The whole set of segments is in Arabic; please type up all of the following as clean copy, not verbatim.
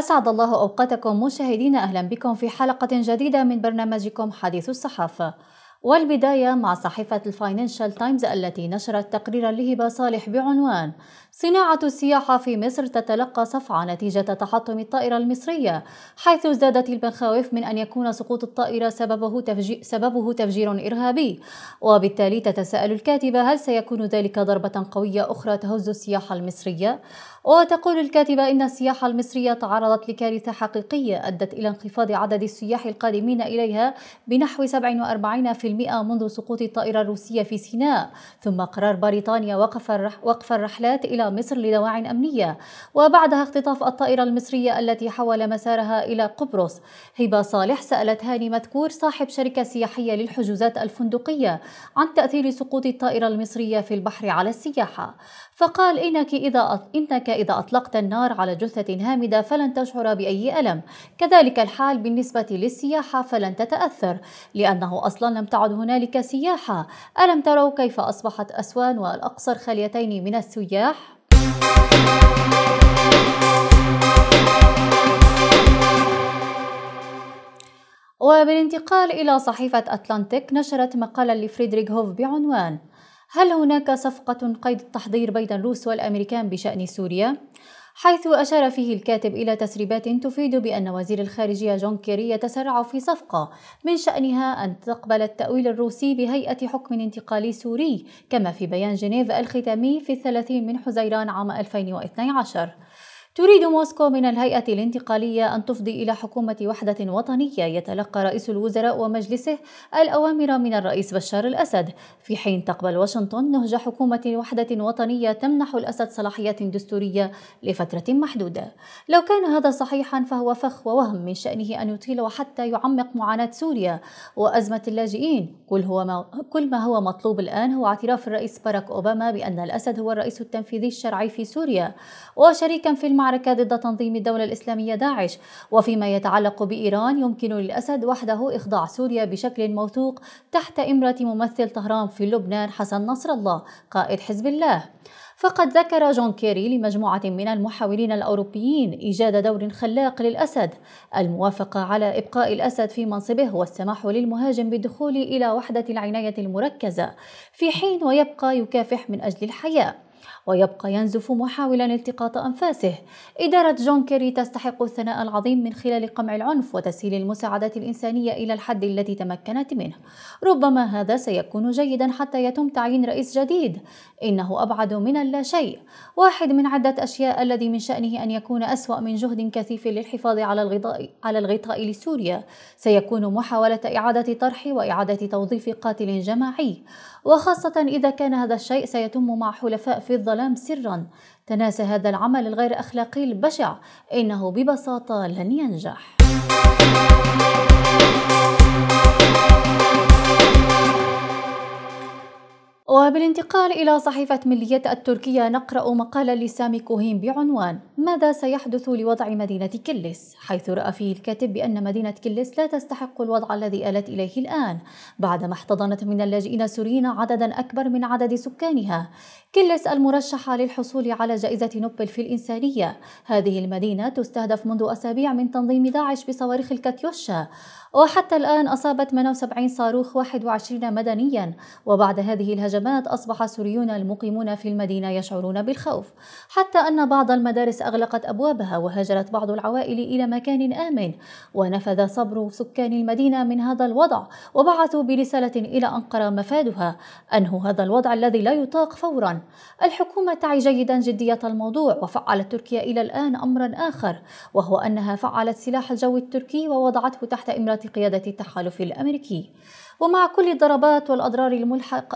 أسعد الله أوقاتكم مشاهدين، أهلا بكم في حلقة جديدة من برنامجكم حديث الصحافة، والبداية مع صحيفة الفاينانشال تايمز التي نشرت تقريرا لهبة صالح بعنوان صناعة السياحة في مصر تتلقى صفعة نتيجة تحطم الطائرة المصرية، حيث ازدادت المخاوف من أن يكون سقوط الطائرة سببه تفجير إرهابي. وبالتالي تتساءل الكاتبة هل سيكون ذلك ضربة قوية أخرى تهز السياحة المصرية؟ وتقول الكاتبة إن السياحة المصرية تعرضت لكارثة حقيقية أدت إلى انخفاض عدد السياح القادمين إليها بنحو 47% منذ سقوط الطائرة الروسية في سيناء، ثم قرار بريطانيا وقف الرحلات إلى مصر لدواعٍ أمنية، وبعدها اختطاف الطائرة المصرية التي حول مسارها إلى قبرص. هبة صالح سألت هاني مذكور صاحب شركة سياحية للحجوزات الفندقية عن تأثير سقوط الطائرة المصرية في البحر على السياحة، فقال إنك إذا أطلقت النار على جثة هامدة فلن تشعر بأي ألم، كذلك الحال بالنسبة للسياحة فلن تتأثر لأنه أصلا لم تعد هنالك سياحة. ألم تروا كيف أصبحت أسوان والأقصر خاليتين من السياح؟ وبالانتقال إلى صحيفة أتلانتيك نشرت مقالا لفريدريك هوف بعنوان هل هناك صفقة قيد التحضير بين الروس والأمريكان بشأن سوريا؟ حيث أشار فيه الكاتب إلى تسريبات تفيد بأن وزير الخارجية جون كيري يتسارع في صفقة من شأنها أن تقبل التأويل الروسي بهيئة حكم انتقالي سوري، كما في بيان جنيف الختامي في 30 من حزيران عام 2012. تريد موسكو من الهيئة الانتقالية أن تفضي إلى حكومة وحدة وطنية يتلقى رئيس الوزراء ومجلسه الأوامر من الرئيس بشار الأسد، في حين تقبل واشنطن نهج حكومة وحدة وطنية تمنح الأسد صلاحية دستورية لفترة محدودة. لو كان هذا صحيحا فهو فخ ووهم من شأنه أن يطيل وحتى يعمق معاناة سوريا وأزمة اللاجئين. كل ما هو مطلوب الآن هو اعتراف الرئيس باراك أوباما بأن الأسد هو الرئيس التنفيذي الشرعي في سوريا وشريكا في المعركة ضد تنظيم الدولة الإسلامية داعش. وفيما يتعلق بإيران يمكن للأسد وحده إخضاع سوريا بشكل موثوق تحت إمرة ممثل طهران في لبنان حسن نصر الله قائد حزب الله. فقد ذكر جون كيري لمجموعة من المحاورين الأوروبيين إيجاد دور خلاق للأسد، الموافقة على إبقاء الأسد في منصبه والسماح للمهاجم بالدخول إلى وحدة العناية المركزة، في حين ويبقى يكافح من أجل الحياة ويبقى ينزف محاولا التقاط أنفاسه. إدارة جون كيري تستحق الثناء العظيم من خلال قمع العنف وتسهيل المساعدات الإنسانية إلى الحد الذي تمكنت منه. ربما هذا سيكون جيدا حتى يتم تعيين رئيس جديد، إنه أبعد من اللا شيء، واحد من عدة أشياء الذي من شأنه أن يكون أسوأ من جهد كثيف للحفاظ على الغطاء لسوريا، سيكون محاولة إعادة طرح وإعادة توظيف قاتل جماعي، وخاصة إذا كان هذا الشيء سيتم مع حلفاء في الظلام سرا. تناسى هذا العمل الغير أخلاقي البشع، إنه ببساطة لن ينجح. وبالانتقال إلى صحيفة مليت التركية نقرأ مقالا لسامي كوهين بعنوان ماذا سيحدث لوضع مدينة كيلس؟ حيث رأى فيه الكاتب بأن مدينة كيلس لا تستحق الوضع الذي آلت إليه الآن بعدما احتضنت من اللاجئين السوريين عددا أكبر من عدد سكانها. كيلس المرشحة للحصول على جائزة نوبل في الإنسانية، هذه المدينة تستهدف منذ أسابيع من تنظيم داعش بصواريخ الكاتيوشا، وحتى الآن أصابت 78 صاروخ 21 مدنيا. وبعد هذه الهجمات أصبح السوريون المقيمون في المدينة يشعرون بالخوف، حتى أن بعض المدارس أغلقت أبوابها وهاجرت بعض العوائل إلى مكان آمن. ونفذ صبر سكان المدينة من هذا الوضع وبعثوا برسالة إلى أنقرة مفادها أنهوا هذا الوضع الذي لا يطاق فورا. الحكومة تعي جيدا جدية الموضوع، وفعلت تركيا إلى الآن أمرا آخر وهو أنها فعلت سلاح الجو التركي ووضعته تحت إمرة قيادة التحالف الأمريكي. ومع كل الضربات والأضرار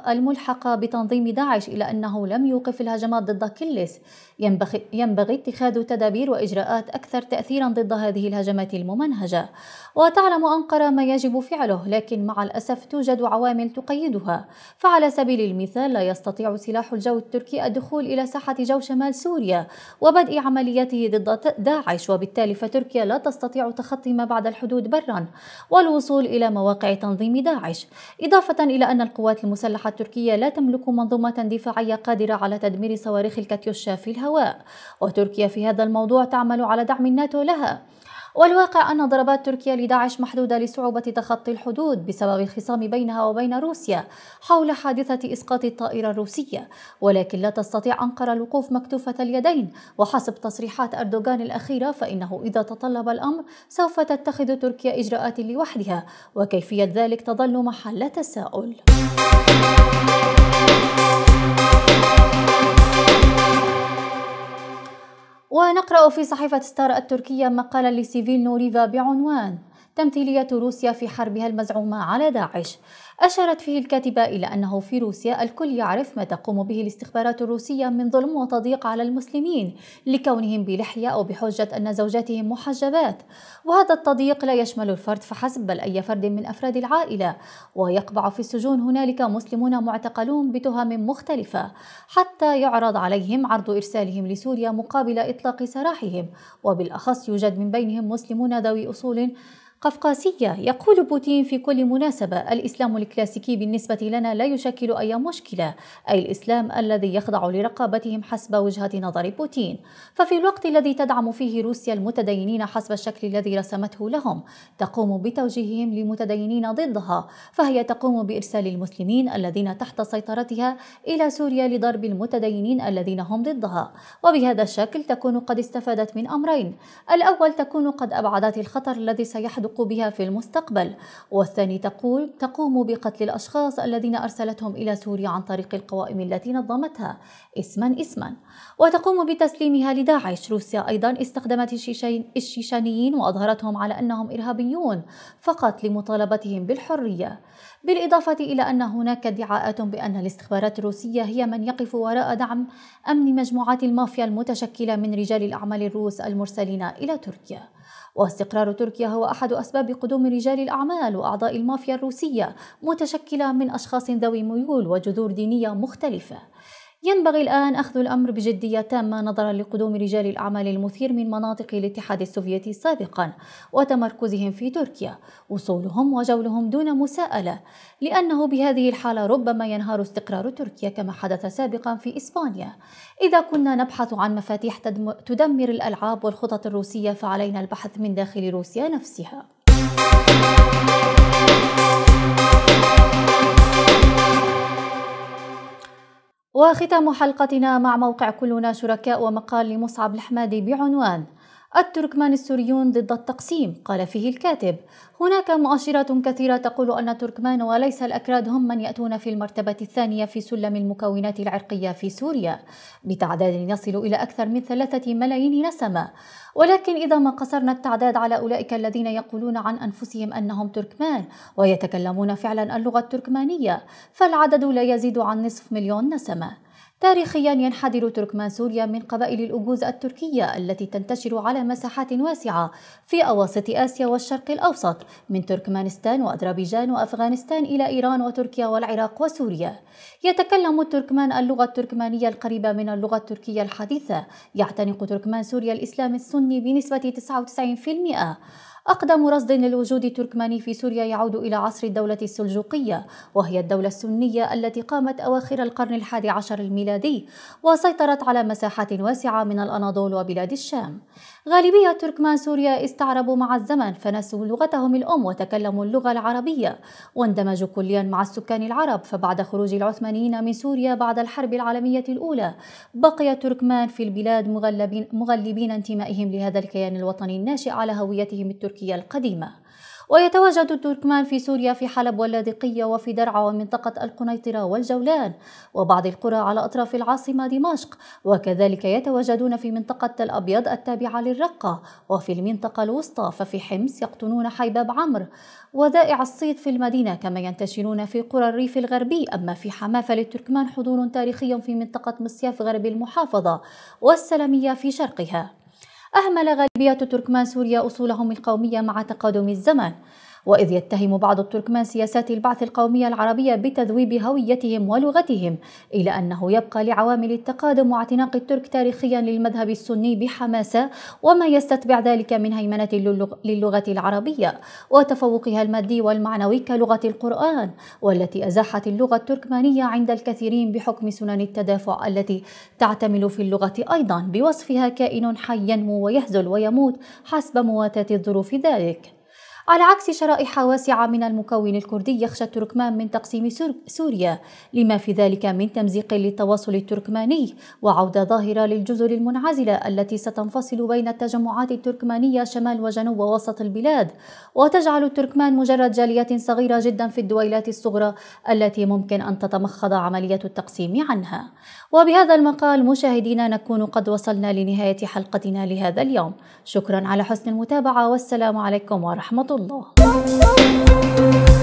الملحقة بتنظيم داعش إلا أنه لم يوقف الهجمات ضد كيلس. ينبغي اتخاذ تدابير وإجراءات أكثر تأثيرا ضد هذه الهجمات الممنهجة، وتعلم أنقرة ما يجب فعله، لكن مع الأسف توجد عوامل تقيدها. فعلى سبيل المثال لا يستطيع سلاح الجو التركي الدخول إلى ساحة جو شمال سوريا وبدء عملياته ضد داعش، وبالتالي فتركيا لا تستطيع تخطي ما بعد الحدود برا والوصول إلى مواقع تنظيم داعش، إضافة إلى أن القوات المسلحة التركية لا تملك تملك منظومة دفاعية قادرة على تدمير صواريخ الكاتيوشا في الهواء، وتركيا في هذا الموضوع تعمل على دعم الناتو لها. والواقع أن ضربات تركيا لداعش محدودة لصعوبة تخطي الحدود بسبب الخصام بينها وبين روسيا حول حادثة إسقاط الطائرة الروسية، ولكن لا تستطيع أنقرة الوقوف مكتوفة اليدين. وحسب تصريحات أردوغان الأخيرة فإنه إذا تطلب الأمر سوف تتخذ تركيا إجراءات لوحدها، وكيفية ذلك تظل محل تساؤل. ونقرأ في صحيفة ستار التركية مقالا لسيفيل نوريفا بعنوان تمثيلية روسيا في حربها المزعومة على داعش. أشارت فيه الكاتبة إلى أنه في روسيا الكل يعرف ما تقوم به الاستخبارات الروسية من ظلم وتضييق على المسلمين لكونهم بلحية أو بحجة أن زوجاتهم محجبات، وهذا التضييق لا يشمل الفرد فحسب بل أي فرد من أفراد العائلة، ويقبع في السجون هنالك مسلمون معتقلون بتهم مختلفة حتى يعرض عليهم عرض إرسالهم لسوريا مقابل إطلاق سراحهم، وبالأخص يوجد من بينهم مسلمون ذوي أصول قفقاسية. يقول بوتين في كل مناسبة الإسلام الكلاسيكي بالنسبة لنا لا يشكل أي مشكلة، أي الإسلام الذي يخضع لرقابتهم حسب وجهة نظر بوتين. ففي الوقت الذي تدعم فيه روسيا المتدينين حسب الشكل الذي رسمته لهم تقوم بتوجيههم لمتدينين ضدها، فهي تقوم بإرسال المسلمين الذين تحت سيطرتها إلى سوريا لضرب المتدينين الذين هم ضدها. وبهذا الشكل تكون قد استفادت من أمرين: الأول تكون قد أبعدت الخطر الذي سيحدث بها في المستقبل، والثاني تقوم بقتل الأشخاص الذين أرسلتهم إلى سوريا عن طريق القوائم التي نظمتها اسما، وتقوم بتسليمها لداعش. روسيا أيضا استخدمت الشيشانيين وأظهرتهم على أنهم إرهابيون فقط لمطالبتهم بالحرية، بالإضافة إلى أن هناك ادعاءات بأن الاستخبارات الروسية هي من يقف وراء دعم أمن مجموعات المافيا المتشكلة من رجال الأعمال الروس المرسلين إلى تركيا. واستقرار تركيا هو أحد أسباب قدوم رجال الأعمال وأعضاء المافيا الروسية متشكلة من أشخاص ذوي ميول وجذور دينية مختلفة. ينبغي الآن أخذ الأمر بجدية تامة نظرا لقدوم رجال الأعمال المثير من مناطق الاتحاد السوفيتي سابقا وتمركزهم في تركيا، وصولهم وجولهم دون مساءلة، لأنه بهذه الحالة ربما ينهار استقرار تركيا كما حدث سابقا في إسبانيا. إذا كنا نبحث عن مفاتيح تدمر الألعاب والخطط الروسية فعلينا البحث من داخل روسيا نفسها. وختام حلقتنا مع موقع كلنا شركاء ومقال لمصعب الحمادي بعنوان التركمان السوريون ضد التقسيم. قال فيه الكاتب: هناك مؤشرات كثيرة تقول أن التركمان وليس الأكراد هم من يأتون في المرتبة الثانية في سلم المكونات العرقية في سوريا بتعداد يصل إلى أكثر من 3 ملايين نسمة، ولكن إذا ما قصرنا التعداد على أولئك الذين يقولون عن أنفسهم أنهم تركمان ويتكلمون فعلا اللغة التركمانية فالعدد لا يزيد عن 2 مليون نسمة. تاريخيا ينحدر تركمان سوريا من قبائل الأوغوز التركية التي تنتشر على مساحات واسعة في أواسط آسيا والشرق الأوسط من تركمانستان وأذربيجان وأفغانستان إلى إيران وتركيا والعراق وسوريا. يتكلم التركمان اللغة التركمانية القريبة من اللغة التركية الحديثة. يعتنق تركمان سوريا الإسلام السني بنسبة 99%. أقدم رصد للوجود التركماني في سوريا يعود إلى عصر الدولة السلجوقية، وهي الدولة السنية التي قامت أواخر القرن ال11 الميلادي وسيطرت على مساحات واسعة من الأناضول وبلاد الشام. غالبية تركمان سوريا استعربوا مع الزمن فنسوا لغتهم الأم وتكلموا اللغة العربية واندمجوا كليا مع السكان العرب. فبعد خروج العثمانيين من سوريا بعد الحرب العالمية الأولى بقي التركمان في البلاد مغلبين انتمائهم لهذا الكيان الوطني الناشئ على هويتهم التركية القديمة. ويتواجد التركمان في سوريا في حلب واللاذقية وفي درعا ومنطقة القنيطرة والجولان وبعض القرى على أطراف العاصمة دمشق، وكذلك يتواجدون في منطقة الأبيض التابعة للرقة وفي المنطقة الوسطى. ففي حمص يقطنون حيباب عمرو وذائع الصيد في المدينة، كما ينتشرون في قرى الريف الغربي. أما في حماة فللتركمان حضور تاريخي في منطقة مصياف غرب المحافظة والسلمية في شرقها. أهمل غالبية تركمان سوريا أصولهم القومية مع تقادم الزمن، وإذ يتهم بعض التركمان سياسات البعث القومية العربية بتذويب هويتهم ولغتهم، إلى أنه يبقى لعوامل التقادم واعتناق الترك تاريخيا للمذهب السني بحماسة وما يستتبع ذلك من هيمنة للغة العربية وتفوقها المادي والمعنوي كلغة القرآن، والتي أزاحت اللغة التركمانية عند الكثيرين بحكم سنن التدافع التي تعتمل في اللغة أيضا، بوصفها كائن حي ينمو ويهزل ويموت حسب مواتاة الظروف ذلك. على عكس شرائح واسعة من المكون الكردي، يخشى التركمان من تقسيم سوريا لما في ذلك من تمزيق للتواصل التركماني وعودة ظاهرة للجزر المنعزلة التي ستنفصل بين التجمعات التركمانية شمال وجنوب ووسط البلاد، وتجعل التركمان مجرد جالية صغيرة جدا في الدويلات الصغرى التي ممكن أن تتمخض عملية التقسيم عنها. وبهذا المقال مشاهدينا نكون قد وصلنا لنهاية حلقتنا لهذا اليوم. شكرا على حسن المتابعة والسلام عليكم ورحمة الله.